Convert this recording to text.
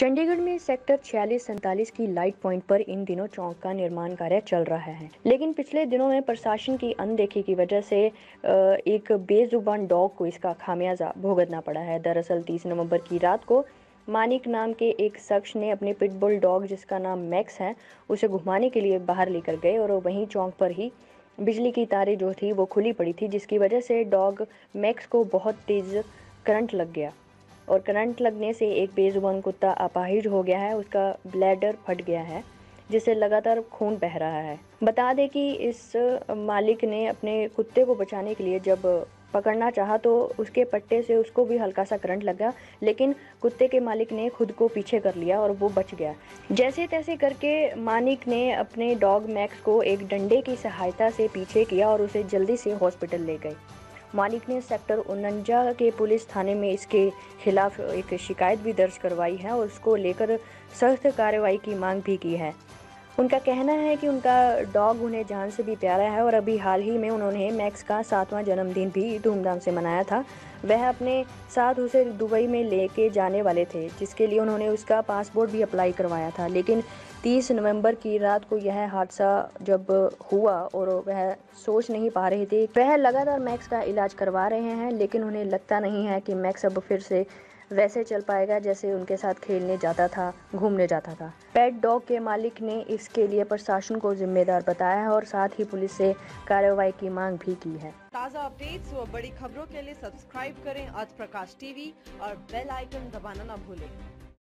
चंडीगढ़ में सेक्टर 46-47 की light point पर इन दिनों चौक का निर्माण कार्य चल रहा है, लेकिन पिछले दिनों में प्रशासन की अनदेखी की वजह से एक बेजुबान डॉग को इसका खामियाजा भुगतना पड़ा है। दरअसल 30 नवंबर की रात को मानिक नाम के एक शख्स ने अपने पिटबुल डॉग जिसका नाम मैक्स है उसे घुमाने के लिए बाहर लेकर गए और वहीं चौक पर ही बिजली की तारें जो थी वो खुली पड़ी थी, जिसकी वजह से डॉग मैक्स को बहुत तेज करंट लग गया और करंट लगने से एक बेजुबान कुत्ता अपाहिज हो गया है। उसका ब्लैडर फट गया है जिससे लगातार खून बह रहा है। बता दें कि इस मालिक ने अपने कुत्ते को बचाने के लिए जब पकड़ना चाहा तो उसके पट्टे से उसको भी हल्का सा करंट लगा, लेकिन कुत्ते के मालिक ने खुद को पीछे कर लिया और वो बच गया। जैसे तैसे करके मानिक ने अपने डॉग मैक्स को एक डंडे की सहायता से पीछे किया और उसे जल्दी से हॉस्पिटल ले गए। मालिक ने सेक्टर 49 के पुलिस थाने में इसके खिलाफ एक शिकायत भी दर्ज करवाई है और उसको लेकर सख्त कार्रवाई की मांग भी की है। उनका कहना है कि उनका डॉग उन्हें जान से भी प्यारा है और अभी हाल ही में उन्होंने मैक्स का 7वां जन्मदिन भी धूमधाम से मनाया था। वह अपने साथ उसे दुबई में लेके जाने वाले थे, जिसके लिए उन्होंने उसका पासपोर्ट भी अप्लाई करवाया था, लेकिन 30 नवंबर की रात को यह हादसा जब हुआ और वह सोच नहीं पा रहे थे। वह लगातार मैक्स का इलाज करवा रहे हैं, लेकिन उन्हें लगता नहीं है कि मैक्स अब फिर से वैसे चल पाएगा जैसे उनके साथ खेलने जाता था, घूमने जाता था। पेट डॉग के मालिक ने इसके लिए प्रशासन को जिम्मेदार बताया है और साथ ही पुलिस से कार्रवाई की मांग भी की है। ताज़ा अपडेट्स व बड़ी खबरों के लिए सब्सक्राइब करें आज प्रकाश टीवी और बेल आइकन दबाना ना भूलें।